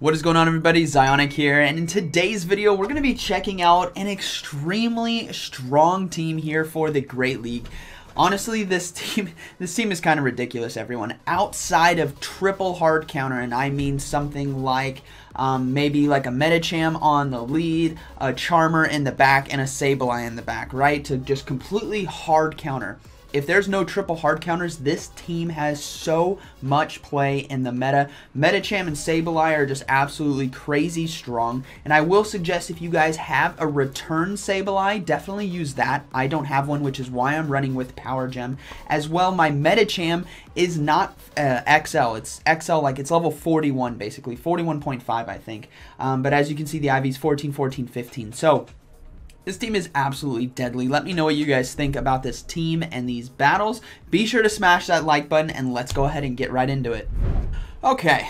What is going on, everybody? ZyoniK here, and in today's video we're going to be checking out an extremely strong team here for the Great League. Honestly, this team is kind of ridiculous, everyone. Outside of triple hard counter, and I mean something like maybe like a Medicham on the lead, a Charmer in the back, and a Sableye in the back, right? To just completely hard counter. If there's no triple hard counters, this team has so much play in the meta. Medicham and Sableye are just absolutely crazy strong. And I will suggest if you guys have a return Sableye, definitely use that. I don't have one, which is why I'm running with Power Gem. As well, my Medicham is not XL. It's XL, like it's level 41, basically. 41.5, I think. But as you can see, the IV's 14, 14, 15. So this team is absolutely deadly. Let me know what you guys think about this team and these battles. Be sure to smash that like button, and let's go ahead and get right into it. Okay,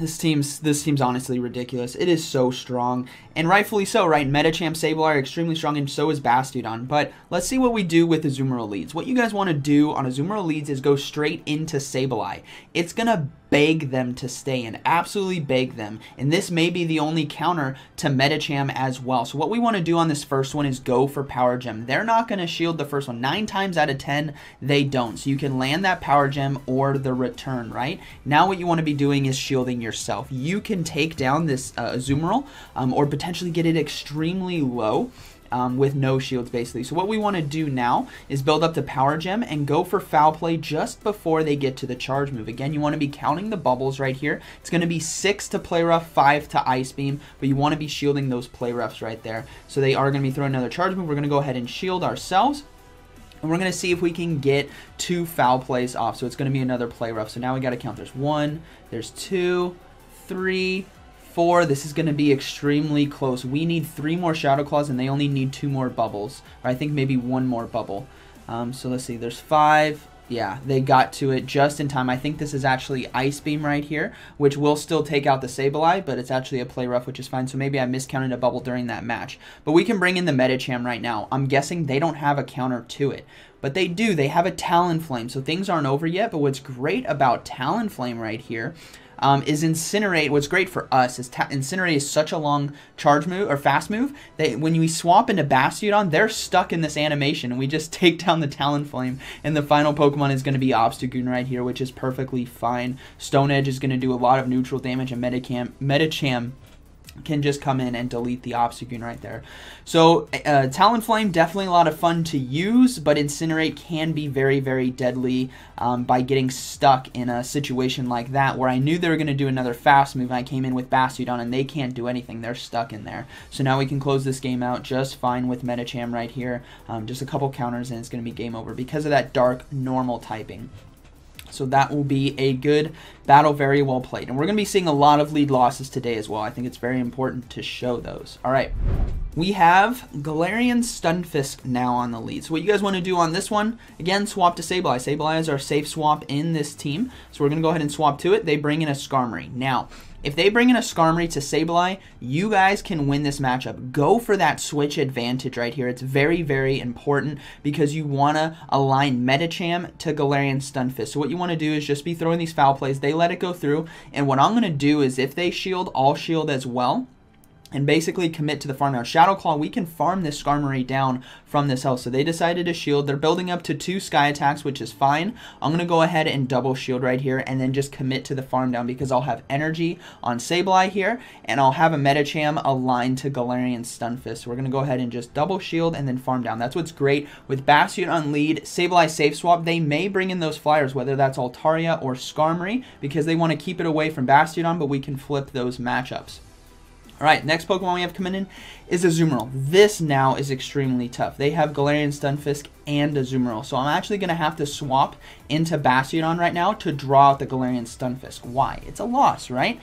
this team's honestly ridiculous. It is so strong, and rightfully so, right? Medicham, Sableye are extremely strong, and so is Bastiodon. But let's see what we do with Azumarill leads. What you guys want to do on Azumarill leads is go straight into Sableye. It's gonna beg them to stay in, absolutely beg them. And this may be the only counter to Medicham as well. So what we want to do on this first one is go for Power Gem. They're not going to shield the first one. 9 times out of 10, they don't. So you can land that Power Gem or the return, right? Now what you want to be doing is shielding yourself. You can take down this Azumarill or potentially get it extremely low. With no shields, basically. So what we want to do now is build up the Power Gem and go for Foul Play just before they get to the charge move. Again, you want to be counting the bubbles right here. It's going to be 6 to Play Rough, 5 to Ice Beam, but you want to be shielding those Play Roughs right there. So they are going to be throwing another charge move. We're going to go ahead and shield ourselves, and we're going to see if we can get 2 Foul Plays off. So it's going to be another Play Rough. So now we got to count. There's 1, there's 2, 3, 4. This is going to be extremely close. We need 3 more Shadow Claws, and they only need 2 more bubbles, or I think maybe 1 more bubble. So let's see, there's 5. Yeah, they got to it just in time. I think this is actually Ice Beam right here, which will still take out the Sableye, but it's actually a Play Rough, which is fine. So maybe I miscounted a bubble during that match, but we can bring in the Medicham right now. I'm guessing they don't have a counter to it, but they do. They have a Talonflame, so things aren't over yet. But what's great about Talonflame right here is Incinerate. What's great for us is Incinerate is such a long charge move, or fast move, that when we swap into Bastiodon, they're stuck in this animation, and we just take down the Talonflame, and the final Pokemon is going to be Obstagoon right here, which is perfectly fine. Stone Edge is going to do a lot of neutral damage, and Medicham can just come in and delete the Obstagoon right there. So Talonflame, definitely a lot of fun to use, but Incinerate can be very, very deadly by getting stuck in a situation like that where I knew they were going to do another fast move, and I came in with Bastiodon, and they can't do anything. They're stuck in there. So now we can close this game out just fine with Medicham right here. Just a couple counters, and it's going to be game over because of that Dark Normal typing. So that will be a good battle, very well played. And we're going to be seeing a lot of lead losses today as well. I think it's very important to show those. All right. We have Galarian Stunfisk now on the lead. So what you guys want to do on this one, again, swap to Sableye. Sableye is our safe swap in this team. So we're going to go ahead and swap to it. They bring in a Skarmory. Now, if they bring in a Skarmory to Sableye, you guys can win this matchup. Go for that switch advantage right here. It's very, very important because you want to align Medicham to Galarian Stunfisk. So what you want to do is just be throwing these foul plays. They let it go through. And what I'm going to do is if they shield, I'll shield as well, and basically commit to the farm. Now, Shadow Claw, we can farm this Skarmory down from this health. So they decided to shield. They're building up to 2 Sky Attacks, which is fine. I'm going to go ahead and double shield right here and then just commit to the farm down because I'll have energy on Sableye here, and I'll have a Medicham aligned to Galarian Stunfisk. So we're going to go ahead and just double shield and then farm down. That's what's great with Bastiodon lead, Sableye safe swap. They may bring in those flyers, whether that's Altaria or Skarmory, because they want to keep it away from Bastiodon, but we can flip those matchups. All right, next Pokemon we have coming in is Azumarill. This now is extremely tough. They have Galarian Stunfisk and Azumarill, so I'm actually going to have to swap into Bastiodon right now to draw out the Galarian Stunfisk. Why? It's a loss, right?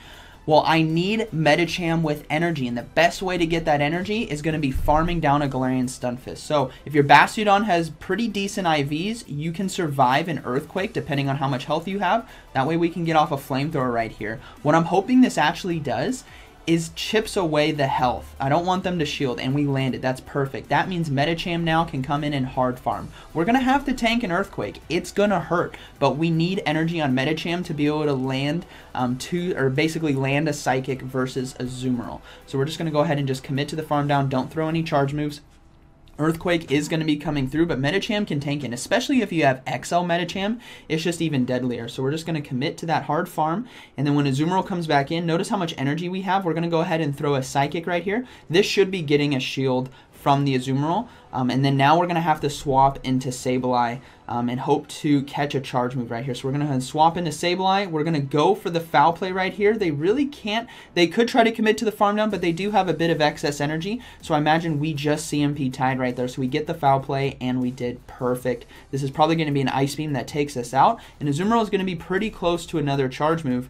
Well, I need Medicham with energy, and the best way to get that energy is going to be farming down a Galarian Stunfisk. So if your Bastiodon has pretty decent IVs, you can survive an Earthquake depending on how much health you have. That way we can get off a Flamethrower right here. What I'm hoping this actually does is chips away the health. I don't want them to shield, and we landed. That's perfect. That means Medicham now can come in and hard farm. We're going to have to tank an Earthquake. It's going to hurt, but we need energy on Medicham to be able to land basically land a Psychic versus Azumarill. So we're just going to go ahead and just commit to the farm down. Don't throw any charge moves. Earthquake is going to be coming through, but Medicham can tank in, especially if you have XL Medicham. It's just even deadlier. So we're just going to commit to that hard farm. And then when Azumarill comes back in, notice how much energy we have. We're going to go ahead and throw a Psychic right here. This should be getting a shield from the Azumarill. And then now we're going to have to swap into Sableye and hope to catch a charge move right here. So we're going to swap into Sableye. We're going to go for the foul play right here. They really can't. They could try to commit to the farm down, but they do have a bit of excess energy. So I imagine we just CMP tied right there. So we get the foul play, and we did perfect. This is probably going to be an Ice Beam that takes us out. And Azumarill is going to be pretty close to another charge move,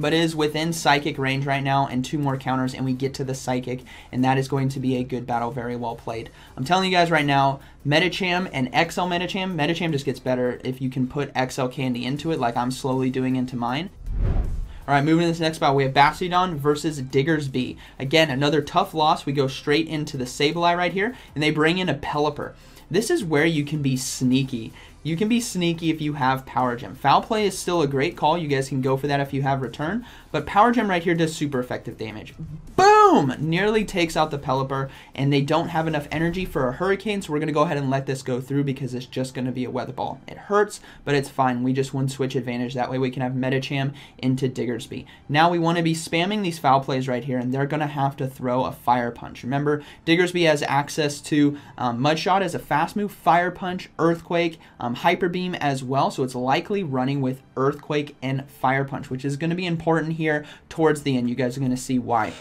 but it is within Psychic range right now, and two more counters, and we get to the Psychic, and that is going to be a good battle, very well played. I'm telling you guys right now, Medicham and XL Medicham, Medicham just gets better if you can put XL candy into it like I'm slowly doing into mine. All right, moving to this next battle, we have Bastiodon versus Diggersby. Again, another tough loss. We go straight into the Sableye right here, and they bring in a Pelipper. This is where you can be sneaky. You can be sneaky if you have Power Gem. Foul Play is still a great call. You guys can go for that if you have Return. But Power Gem right here does super effective damage. Boom! Nearly takes out the Pelipper, and they don't have enough energy for a Hurricane, so we're going to go ahead and let this go through because it's just going to be a Weather Ball. It hurts, but it's fine. We just win switch advantage. That way we can have Medicham into Diggersby. Now we want to be spamming these Foul Plays right here, and they're going to have to throw a Fire Punch. Remember, Diggersby has access to Mud Shot as a fast move, Fire Punch, Earthquake, Hyper Beam as well, so it's likely running with Earthquake and Fire Punch, which is going to be important here towards the end. You guys are going to see why.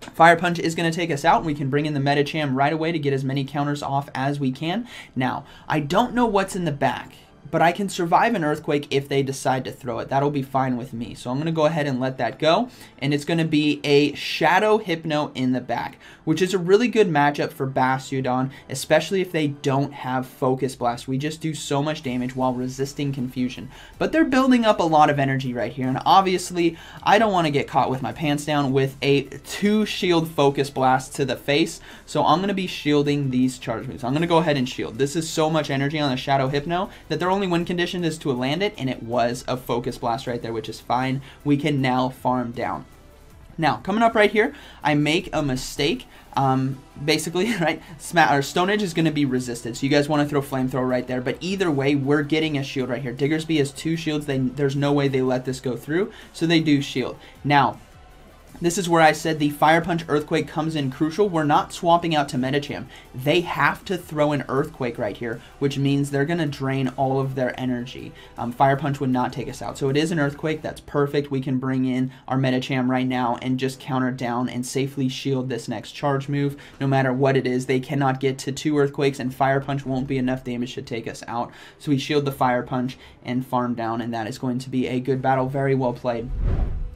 Fire Punch is going to take us out, and we can bring in the Medicham right away to get as many counters off as we can. Now, I don't know what's in the back, but I can survive an Earthquake if they decide to throw it. That'll be fine with me. So I'm going to go ahead and let that go, and it's going to be a Shadow Hypno in the back, which is a really good matchup for Bastiodon, especially if they don't have Focus Blast. We just do so much damage while resisting confusion. But they're building up a lot of energy right here, and obviously I don't want to get caught with my pants down with a 2-shield Focus Blast to the face, so I'm going to be shielding these charge moves. I'm going to go ahead and shield. This is so much energy on the Shadow Hypno that they're only win condition is to land it, and it was a Focus Blast right there, which is fine. We can now farm down. Now, coming up right here, I make a mistake. Basically, right, Stone Edge is going to be resisted, so you guys want to throw Flamethrower right there, but either way, we're getting a shield right here. Diggersby has 2 shields. There's no way they let this go through, so they do shield. Now, this is where I said the Fire Punch Earthquake comes in crucial. We're not swapping out to Medicham. They have to throw an Earthquake right here, which means they're going to drain all of their energy. Fire Punch would not take us out. So it is an Earthquake. That's perfect. We can bring in our Medicham right now and just counter down and safely shield this next charge move. No matter what it is, they cannot get to 2 Earthquakes, and Fire Punch won't be enough damage to take us out. So we shield the Fire Punch and farm down, and that is going to be a good battle. Very well played.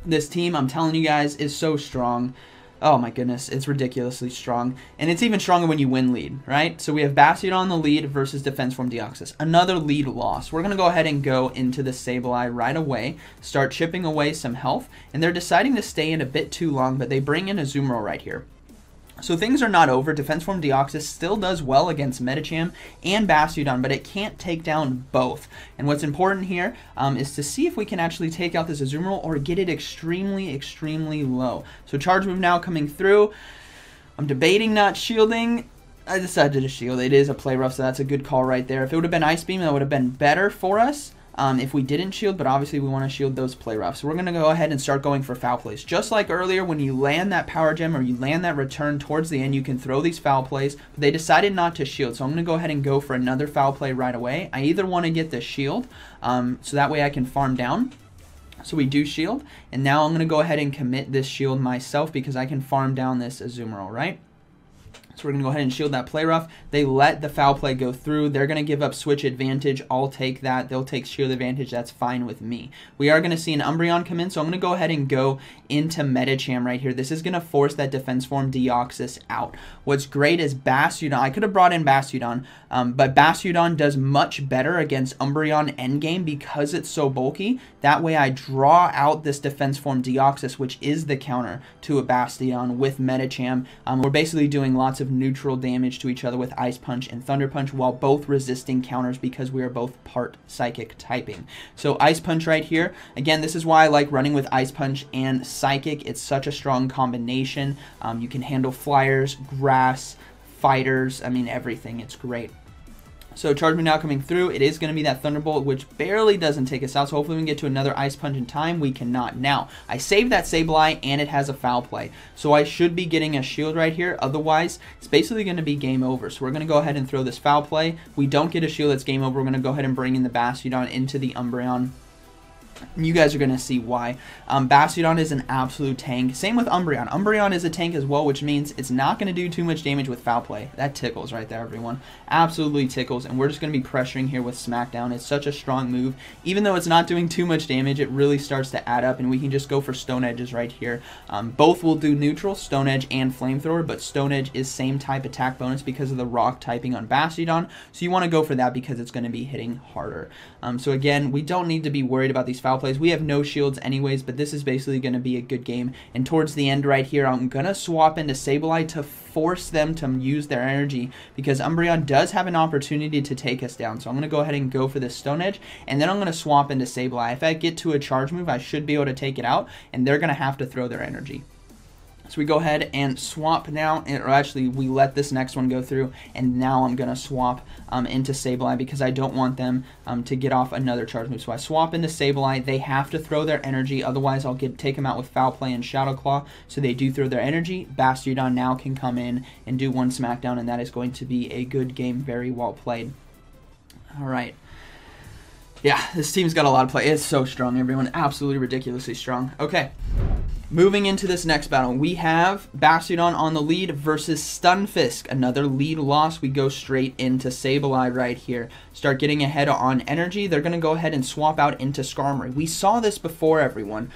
This team, I'm telling you guys, is so strong. Oh my goodness, it's ridiculously strong. And it's even stronger when you win lead, right? So we have Bastiodon on the lead versus Defense Form Deoxys. Another lead loss. We're going to go ahead and go into the Sableye right away, start chipping away some health. And they're deciding to stay in a bit too long, but they bring in Azumarill right here. So things are not over. Defense Form Deoxys still does well against Medicham and Bastiodon, but it can't take down both. And what's important here is to see if we can actually take out this Azumarill or get it extremely, extremely low. So charge move now coming through. I'm debating not shielding. I decided to shield. It is a play rough, so that's a good call right there. If it would have been Ice Beam, that would have been better for us. If we didn't shield, but obviously we want to shield those play roughs. So we're going to go ahead and start going for foul plays. Just like earlier, when you land that Power Gem or you land that Return towards the end, you can throw these foul plays. But they decided not to shield, so I'm going to go ahead and go for another foul play right away. I either want to get the shield, so that way I can farm down. So we do shield, and now I'm going to go ahead and commit this shield myself because I can farm down this Azumarill, right? So we're going to go ahead and shield that play rough. They let the foul play go through. They're going to give up switch advantage. I'll take that. They'll take shield advantage. That's fine with me. We are going to see an Umbreon come in, so I'm going to go ahead and go into Medicham right here. This is going to force that defense form Deoxys out. What's great is Bastiodon. I could have brought in Bastiodon, but Bastiodon does much better against Umbreon endgame because it's so bulky. That way I draw out this defense form Deoxys, which is the counter to a Bastiodon with Medicham. We're basically doing lots of neutral damage to each other with Ice Punch and Thunder Punch while both resisting counters because we are both part Psychic typing. So Ice Punch right here. Again, this is why I like running with Ice Punch and Psychic. It's such a strong combination. You can handle flyers, grass, fighters, I mean everything. It's great. So Charge Me Now coming through. It is going to be that Thunderbolt, which barely doesn't take us out. So hopefully we can get to another Ice Punch in time. We cannot. Now, I saved that Sableye, and it has a Foul Play. So I should be getting a shield right here. Otherwise, it's basically going to be game over. So we're going to go ahead and throw this Foul Play. We don't get a shield. That's game over. We're going to go ahead and bring in the Bastiodon into the Umbreon. You guys are going to see why. Bastiodon is an absolute tank. Same with Umbreon. Umbreon is a tank as well, which means it's not going to do too much damage with Foul Play. That tickles right there, everyone. Absolutely tickles, and we're just going to be pressuring here with Smackdown. It's such a strong move. Even though it's not doing too much damage, it really starts to add up, and we can just go for Stone Edges right here. Both will do neutral, Stone Edge and Flamethrower, but Stone Edge is same type attack bonus because of the rock typing on Bastiodon, so you want to go for that because it's going to be hitting harder. So again, we don't need to be worried about these foul plays. We have no shields anyways, but this is basically going to be a good game. And towards the end right here, I'm going to swap into Sableye to force them to use their energy because Umbreon does have an opportunity to take us down. So I'm going to go ahead and go for this Stone Edge, and then I'm going to swap into Sableye. If I get to a charge move, I should be able to take it out, and they're going to have to throw their energy. So we go ahead and swap now, or actually we let this next one go through, and now I'm going to swap into Sableye because I don't want them to get off another charge move. So I swap into Sableye. They have to throw their energy, otherwise I'll take them out with Foul Play and Shadow Claw. So they do throw their energy. Bastiodon now can come in and do one Smackdown, and that is going to be a good game, very well played. All right. Yeah, this team's got a lot of play. It's so strong, everyone. Absolutely ridiculously strong. Okay. Moving into this next battle, we have Bastiodon on the lead versus Stunfisk. Another lead loss. We go straight into Sableye right here. Start getting ahead on energy. They're going to go ahead and swap out into Skarmory. We saw this before, everyone.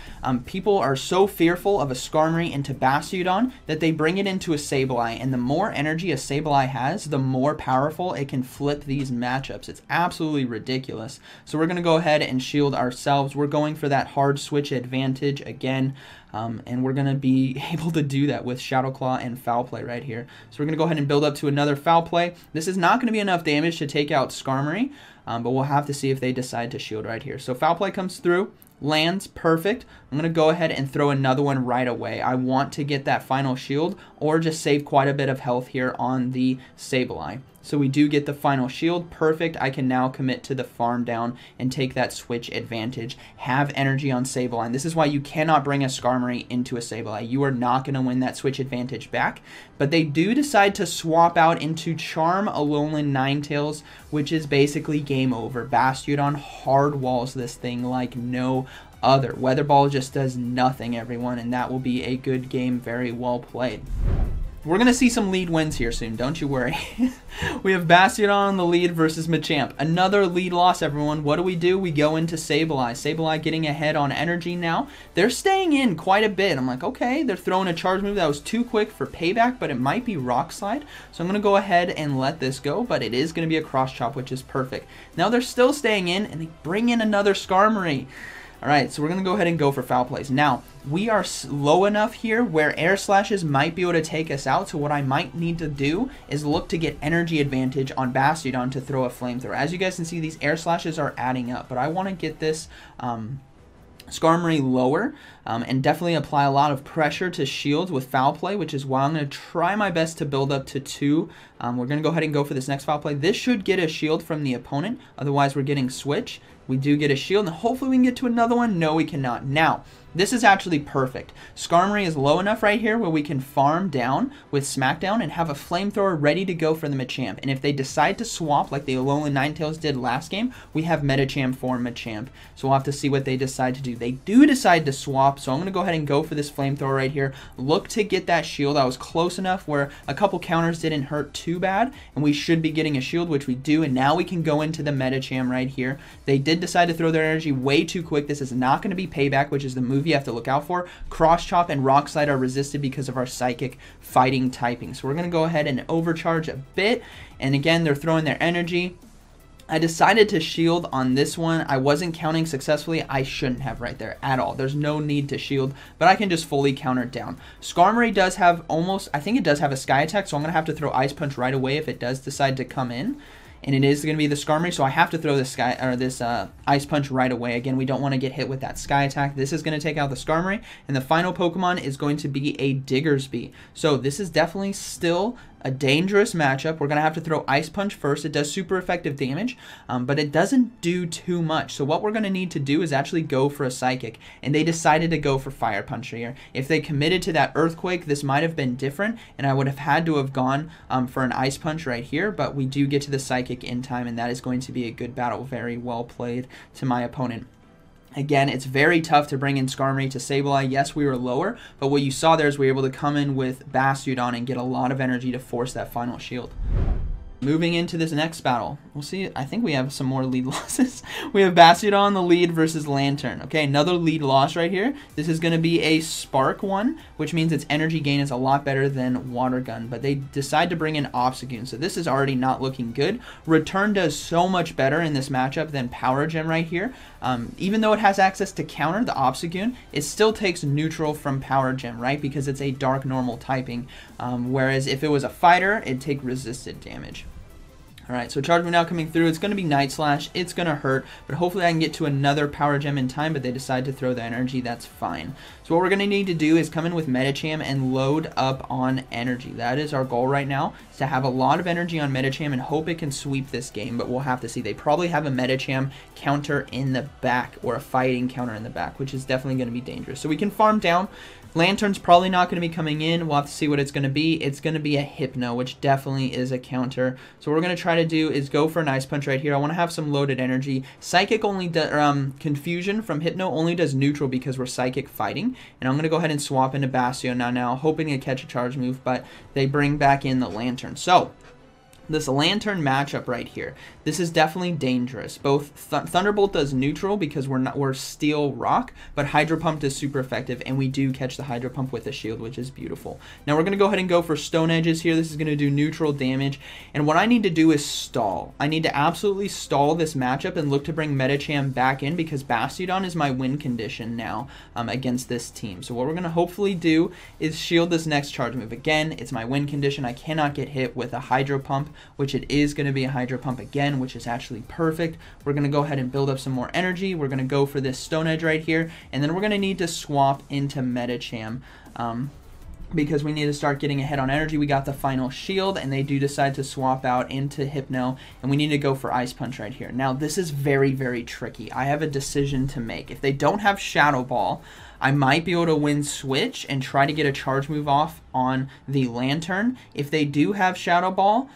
People are so fearful of a Skarmory into Bastiodon that they bring it into a Sableye. And the more energy a Sableye has, the more powerful it can flip these matchups. It's absolutely ridiculous. So we're going to go ahead and shield ourselves. We're going for that hard switch advantage again. And we're going to be able to do that with Shadow Claw and Foul Play right here. So we're going to go ahead and build up to another Foul Play. This is not going to be enough damage to take out Skarmory, but we'll have to see if they decide to shield right here. So Foul Play comes through, lands, perfect. I'm going to go ahead and throw another one right away. I want to get that final shield or just save quite a bit of health here on the Sableye. So we do get the final shield. Perfect. I can now commit to the farm down and take that switch advantage. Have energy on Sableye. And this is why you cannot bring a Skarmory into a Sableye. You are not going to win that switch advantage back. But they do decide to swap out into Charm Alolan Ninetales, which is basically game over. Bastiodon hard walls this thing like no other. Weather Ball just does nothing, everyone, and that will be a good game. Very well played. We're going to see some lead wins here soon, don't you worry. We have Bastiodon on the lead versus Machamp. Another lead loss, everyone. What do? We go into Sableye. Sableye getting ahead on energy now. They're staying in quite a bit. I'm like, okay, they're throwing a charge move that was too quick for payback, but it might be Rock Slide. So I'm going to go ahead and let this go, but it is going to be a cross chop, which is perfect. Now they're still staying in, and they bring in another Skarmory. All right, so we're going to go ahead and go for foul plays. Now, we are low enough here where air slashes might be able to take us out, so what I might need to do is look to get energy advantage on Bastiodon to throw a flamethrower. As you guys can see, these air slashes are adding up, but I want to get this Skarmory lower and definitely apply a lot of pressure to shields with foul play, which is why I'm going to try my best to build up to two. We're going to go ahead and go for this next foul play. This should get a shield from the opponent, otherwise we're getting switch. We do get a shield, and hopefully we can get to another one. No, we cannot. Now, This is actually perfect. Skarmory is low enough right here where we can farm down with Smackdown and have a Flamethrower ready to go for the Machamp. And if they decide to swap like the Alolan Ninetales did last game, we have Medicham for Machamp. So we'll have to see what they decide to do. They do decide to swap, so I'm going to go ahead and go for this Flamethrower right here. Look to get that shield. I was close enough where a couple counters didn't hurt too bad, and we should be getting a shield, which we do, and now we can go into the Medicham right here. They did decide to throw their energy way too quick. This is not going to be Payback, which is the move you have to look out for. Cross Chop and Rock Slide are resisted because of our Psychic fighting typing. So we're going to go ahead and overcharge a bit. And again, they're throwing their energy. I decided to shield on this one. I wasn't counting successfully. I shouldn't have right there at all. There's no need to shield, but I can just fully counter down. Skarmory does have almost, I think it does have a Sky Attack, so I'm going to have to throw Ice Punch right away if it does decide to come in. And it is going to be the Skarmory, so I have to throw this Ice Punch right away. Again, we don't want to get hit with that Sky Attack. This is going to take out the Skarmory, and the final Pokemon is going to be a Diggersby. So this is definitely still a dangerous matchup. We're going to have to throw Ice Punch first. It does super effective damage, but it doesn't do too much. So what we're going to need to do is actually go for a Psychic, and they decided to go for Fire Punch here. If they committed to that Earthquake, this might have been different, and I would have had to have gone for an Ice Punch right here, but we do get to the Psychic in time, and that is going to be a good battle. Very well played to my opponent. Again, it's very tough to bring in Skarmory to Sableye. Yes, we were lower, but what you saw there is we were able to come in with Bastiodon and get a lot of energy to force that final shield. Moving into this next battle, we'll see, I think we have some more lead losses. We have Bastiodon, the lead, versus Lantern. Okay, another lead loss right here. This is going to be a Spark one, which means its energy gain is a lot better than Water Gun, but they decide to bring in Obstagoon, so this is already not looking good. Return does so much better in this matchup than Power Gem right here. Even though it has access to counter the Obstagoon, it still takes neutral from Power Gem, right? Because it's a Dark Normal typing, whereas if it was a Fighter, it'd take resisted damage. Alright, so Charge Move now coming through. It's going to be Night Slash. It's going to hurt, but hopefully I can get to another Power Gem in time, but they decide to throw the energy. That's fine. So what we're going to need to do is come in with Medicham and load up on energy. That is our goal right now, is to have a lot of energy on Medicham and hope it can sweep this game, but we'll have to see. They probably have a Medicham counter in the back, or a fighting counter in the back, which is definitely going to be dangerous. So we can farm down. Lantern's probably not going to be coming in. We'll have to see what it's going to be. It's going to be a Hypno, which definitely is a counter. So what we're going to try to do is go for an Ice Punch right here. I want to have some loaded energy. Psychic only does, Confusion from Hypno only does neutral because we're Psychic fighting. And I'm going to go ahead and swap into Bastiodon now, hoping to catch a Charge Move, but they bring back in the Lantern. So this Lantern matchup right here, this is definitely dangerous. Both Thunderbolt does neutral because we're Steel Rock, but Hydro Pump is super effective, and we do catch the Hydro Pump with a shield, which is beautiful. Now we're going to go ahead and go for Stone Edges here. This is going to do neutral damage, and what I need to do is stall. I need to absolutely stall this matchup and look to bring Medicham back in because Bastiodon is my win condition now against this team. So what we're going to hopefully do is shield this next Charge Move. Again, it's my win condition. I cannot get hit with a Hydro Pump, which it is going to be a Hydro Pump again, which is actually perfect. We're going to go ahead and build up some more energy. We're going to go for this Stone Edge right here, and then we're going to need to swap into Medicham because we need to start getting ahead on energy. We got the final shield, and they do decide to swap out into Hypno, and we need to go for Ice Punch right here. Now, this is very, very tricky. I have a decision to make. If they don't have Shadow Ball, I might be able to win Switch and try to get a Charge Move off on the Lantern. If they do have Shadow Ball,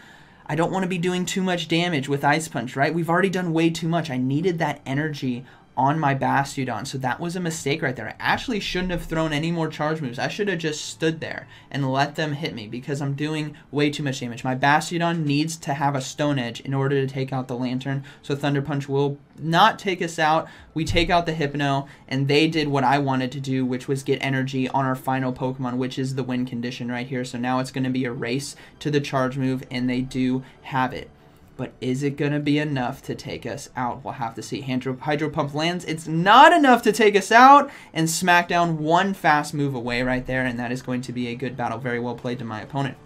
I don't want to be doing too much damage with Ice Punch, right? We've already done way too much. I needed that energy on my Bastiodon, so that was a mistake right there. I actually shouldn't have thrown any more Charge Moves. I should have just stood there and let them hit me because I'm doing way too much damage. My Bastiodon needs to have a Stone Edge in order to take out the Lantern, so Thunder Punch will not take us out. We take out the Hypno, and they did what I wanted to do, which was get energy on our final Pokemon, which is the win condition right here. So now it's going to be a race to the Charge Move, and they do have it. But is it going to be enough to take us out? We'll have to see. Hydro Pump lands. It's not enough to take us out. And Smackdown, one fast move away right there. And that is going to be a good battle. Very well played to my opponent.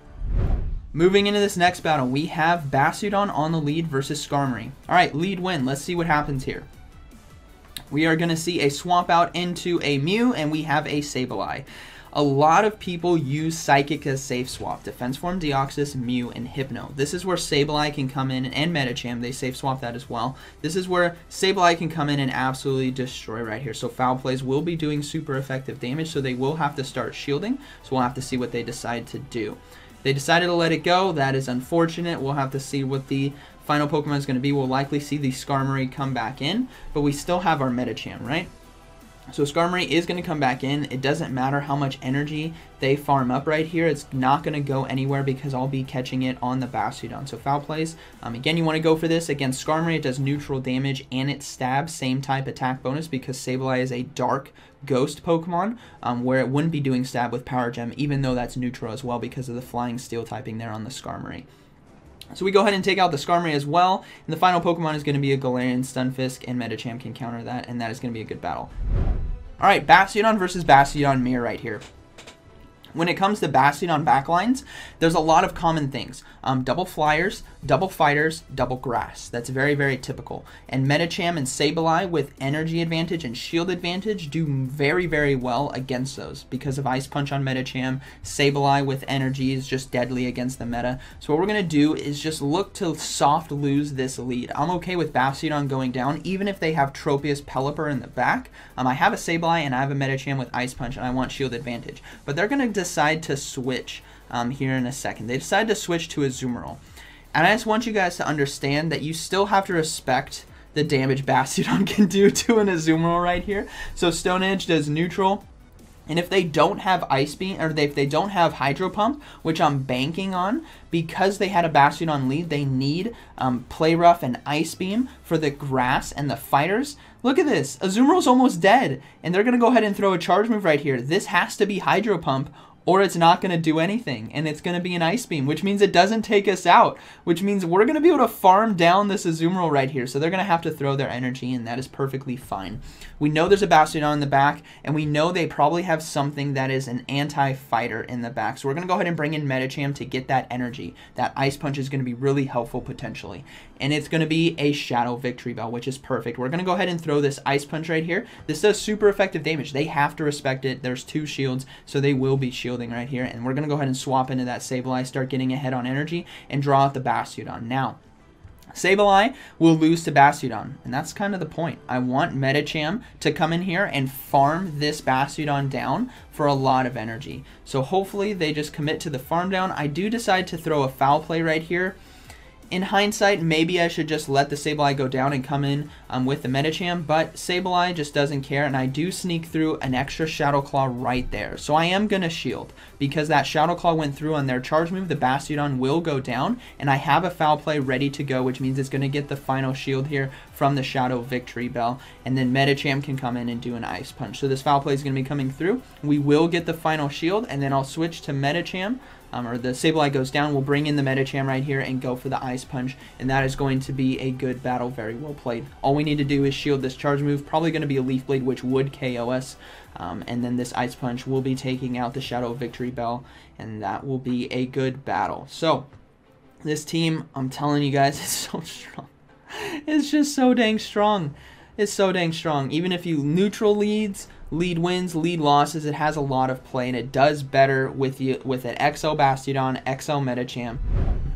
Moving into this next battle, we have Bastiodon on the lead versus Skarmory. All right, lead win. Let's see what happens here. We are going to see a swap out into a Mew, and we have a Sableye. A lot of people use Psychic as safe swap. Defense form Deoxys, Mew, and Hypno. This is where Sableye can come in, and Medicham, they safe swap that as well. This is where Sableye can come in and absolutely destroy right here. So Foul Plays will be doing super effective damage, so they will have to start shielding. So we'll have to see what they decide to do. They decided to let it go. That is unfortunate. We'll have to see what the final Pokemon is going to be. We'll likely see the Skarmory come back in, but we still have our Medicham, right? So Skarmory is going to come back in. It doesn't matter how much energy they farm up right here. It's not going to go anywhere because I'll be catching it on the Bastiodon. So Foul Plays. Again, you want to go for this. Against Skarmory, it does neutral damage and it stabs. Same type attack bonus because Sableye is a dark ghost Pokemon, where it wouldn't be doing stab with Power Gem, even though that's neutral as well because of the Flying Steel typing there on the Skarmory. So we go ahead and take out the Skarmory as well, and the final Pokemon is going to be a Galarian Stunfisk, and Medicham can counter that, and that is going to be a good battle. Alright, Bastiodon versus Bastiodon Mir right here. When it comes to Bastiodon backlines, there's a lot of common things. Double Flyers, double Fighters, double Grass. That's very, very typical. And Medicham and Sableye with energy advantage and shield advantage do very, very well against those because of Ice Punch on Medicham. Sableye with energy is just deadly against the meta. So what we're going to do is just look to soft lose this lead. I'm okay with Bastiodon going down even if they have Tropius, Pelipper in the back. I have a Sableye and I have a Medicham with Ice Punch and I want shield advantage. But they're going to decide to switch here in a second. They decide to switch to Azumarill. And I just want you guys to understand that you still have to respect the damage Bastiodon can do to an Azumarill right here. So Stone Edge does neutral. And if they don't have Ice Beam, or if they don't have Hydro Pump, which I'm banking on, because they had a Bastiodon lead, they need Play Rough and Ice Beam for the Grass and the Fighters. Look at this. Azumarill's almost dead. And they're going to go ahead and throw a charge move right here. This has to be Hydro Pump, or it's not going to do anything, and it's going to be an Ice Beam, which means it doesn't take us out, which means we're going to be able to farm down this Azumarill right here, so they're going to have to throw their energy, and that is perfectly fine. We know there's a Bastiodon in the back, and we know they probably have something that is an anti-fighter in the back, so we're going to go ahead and bring in Medicham to get that energy. That Ice Punch is going to be really helpful, potentially, and it's going to be a Shadow Victreebel, which is perfect. We're going to go ahead and throw this Ice Punch right here. This does super effective damage. They have to respect it. There's two shields, so they will be shielded right here, and we're going to go ahead and swap into that Sableye, start getting ahead on energy, and draw out the Bastiodon. Now, Sableye will lose to Bastiodon, and that's kind of the point. I want Medicham to come in here and farm this Bastiodon down for a lot of energy. So hopefully they just commit to the farm down. I do decide to throw a Foul Play right here. In hindsight, maybe I should just let the Sableye go down and come in with the Medicham, but Sableye just doesn't care, and I do sneak through an extra Shadow Claw right there. So I am going to shield, because that Shadow Claw went through on their charge move, the Bastiodon will go down, and I have a Foul Play ready to go, which means it's going to get the final shield here from the Shadow Victreebel, and then Medicham can come in and do an Ice Punch. So this Foul Play is going to be coming through. We will get the final shield, and then I'll switch to Medicham, or the Sableye goes down. We'll bring in the Medicham right here and go for the Ice Punch, and that is going to be a good battle, very well played. All we need to do is shield this charge move, probably going to be a Leaf Blade, which would KO us, and then this Ice Punch will be taking out the Shadow Victreebel, and that will be a good battle. So, this team, I'm telling you guys, is so strong. It's just so dang strong. It's so dang strong. Even if you neutral leads, lead wins, lead losses, it has a lot of play, and it does better with you with an XL Bastiodon, XL Medicham.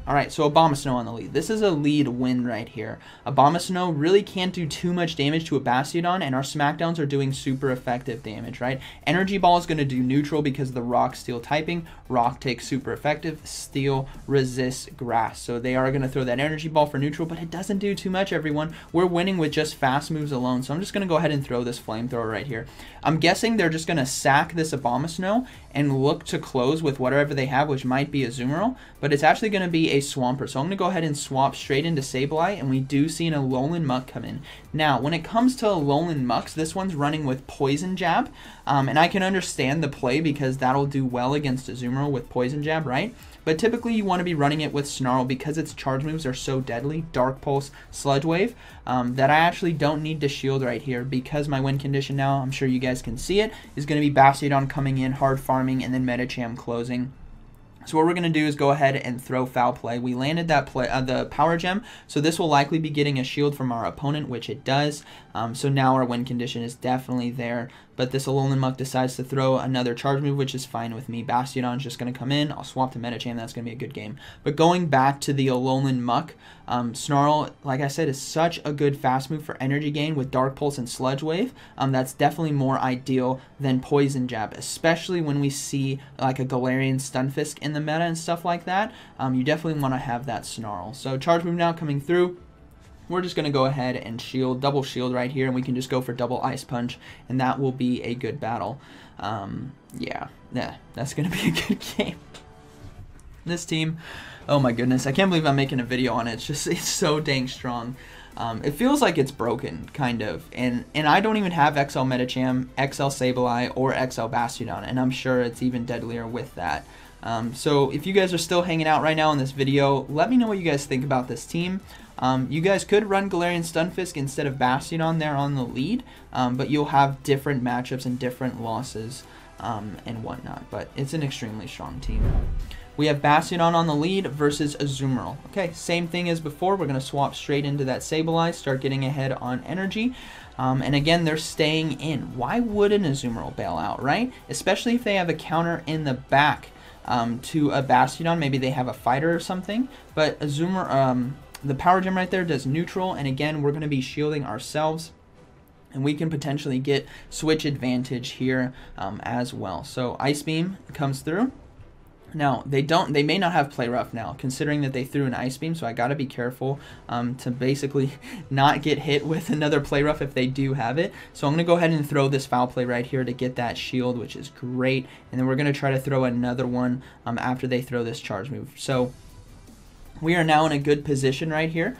Alright, so Abomasnow on the lead. This is a lead win right here. Abomasnow really can't do too much damage to a Bastiodon, and our Smackdowns are doing super effective damage, right? Energy Ball is going to do neutral because of the Rock Steel typing. Rock takes super effective, Steel resists Grass. So they are going to throw that Energy Ball for neutral, but it doesn't do too much, everyone. We're winning with just fast moves alone, so I'm just going to go ahead and throw this Flamethrower right here. I'm guessing they're just going to sack this Abomasnow and look to close with whatever they have, which might be Azumarill, but it's actually going to be a Swampert. So I'm going to go ahead and swap straight into Sableye, and we do see an Alolan Muk come in. Now, when it comes to Alolan Muks, this one's running with Poison Jab, and I can understand the play because that'll do well against Azumarill with Poison Jab, right? But typically you want to be running it with Snarl because its charge moves are so deadly, Dark Pulse, Sludge Wave, that I actually don't need to shield right here because my win condition now, I'm sure you guys can see it, is going to be Bastiodon coming in, hard farming, and then Medicham closing. So what we're going to do is go ahead and throw Foul Play. We landed that play, the Power Gem, so this will likely be getting a shield from our opponent, which it does. So now our win condition is definitely there. But this Alolan Muk decides to throw another charge move, which is fine with me. Bastiodon's just going to come in. I'll swap to Medicham. That's going to be a good game. But going back to the Alolan Muk, Snarl, like I said, is such a good fast move for energy gain with Dark Pulse and Sludge Wave. That's definitely more ideal than Poison Jab, especially when we see like a Galarian Stunfisk in the meta and stuff like that. You definitely want to have that Snarl. So charge move now coming through. We're just going to go ahead and shield, double shield right here, and we can just go for double Ice Punch, and that will be a good battle. Yeah, that's going to be a good game. This team, oh my goodness, I can't believe I'm making a video on it. It's just, it's so dang strong. It feels like it's broken, kind of, and I don't even have XL Medicham, XL Sableye, or XL Bastiodon, and I'm sure it's even deadlier with that. So if you guys are still hanging out right now in this video, let me know what you guys think about this team. You guys could run Galarian Stunfisk instead of Bastiodon there on the lead, but you'll have different matchups and different losses and whatnot. But it's an extremely strong team. We have Bastiodon on the lead versus Azumarill. Okay, same thing as before. We're going to swap straight into that Sableye, start getting ahead on energy. And again, they're staying in. Why would an Azumarill bail out, right? Especially if they have a counter in the back to a Bastiodon. Maybe they have a fighter or something. But Azumarill, the Power Gem right there does neutral. And again, we're going to be shielding ourselves. And we can potentially get switch advantage here as well. So Ice Beam comes through. Now, they may not have Play Rough now, considering that they threw an Ice Beam, so I gotta be careful to basically not get hit with another Play Rough if they do have it. So I'm gonna go ahead and throw this Foul Play right here to get that shield, which is great. And then we're gonna try to throw another one after they throw this charge move. So we are now in a good position right here.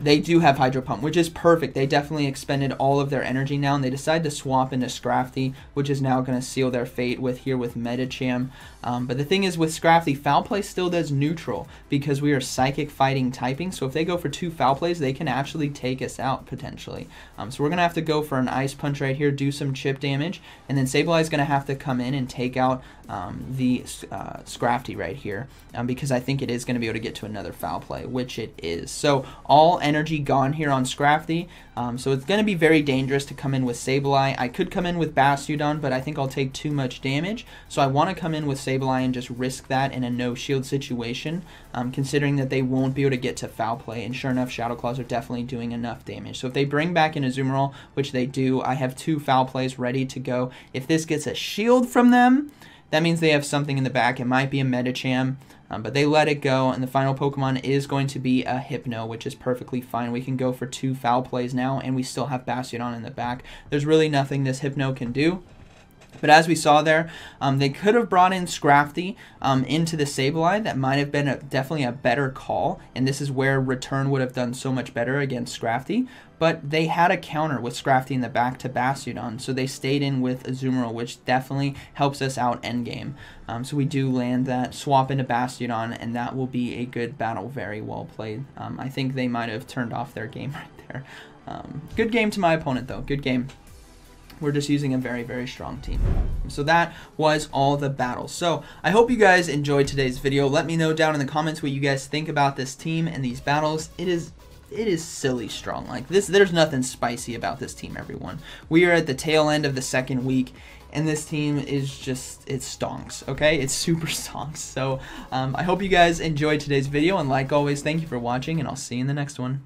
They do have Hydro Pump, which is perfect. They definitely expended all of their energy now, and they decide to swap into Scrafty, which is now going to seal their fate with Medicham. But the thing is, with Scrafty, Foul Play still does neutral because we are Psychic Fighting typing. So if they go for two Foul Plays, they can actually take us out potentially. So we're going to have to go for an Ice Punch right here, do some chip damage, and then Sableye is going to have to come in and take out the Scrafty right here because I think it is going to be able to get to another Foul Play, which it is. So all energy gone here on Scrafty. So it's going to be very dangerous to come in with Sableye. I could come in with Bastiodon, but I think I'll take too much damage. So I want to come in with Sableye and just risk that in a no shield situation, considering that they won't be able to get to Foul Play. And sure enough, Shadow Claws are definitely doing enough damage. So if they bring back an Azumarill, which they do, I have two Foul Plays ready to go. If this gets a shield from them, that means they have something in the back. It might be a Medicham, but they let it go, and the final Pokemon is going to be a Hypno, which is perfectly fine. We can go for two Foul Plays now, and we still have Bastiodon in the back. There's really nothing this Hypno can do. But as we saw there, they could have brought in Scrafty into the Sableye. That might have been definitely a better call, and this is where Return would have done so much better against Scrafty. But they had a counter with Scrafty in the back to Bastiodon, so they stayed in with Azumarill, which definitely helps us out endgame. So we do land that, swap into Bastiodon, and that will be a good battle, very well played. I think they might have turned off their game right there. Good game to my opponent, though. Good game. We're just using a very, very strong team. So that was all the battles. So I hope you guys enjoyed today's video. Let me know down in the comments what you guys think about this team and these battles. It is silly strong. Like this, there's nothing spicy about this team, everyone. We are at the tail end of the second week, and this team is just, it stonks, okay? It's super stonks. So I hope you guys enjoyed today's video, and like always, thank you for watching, and I'll see you in the next one.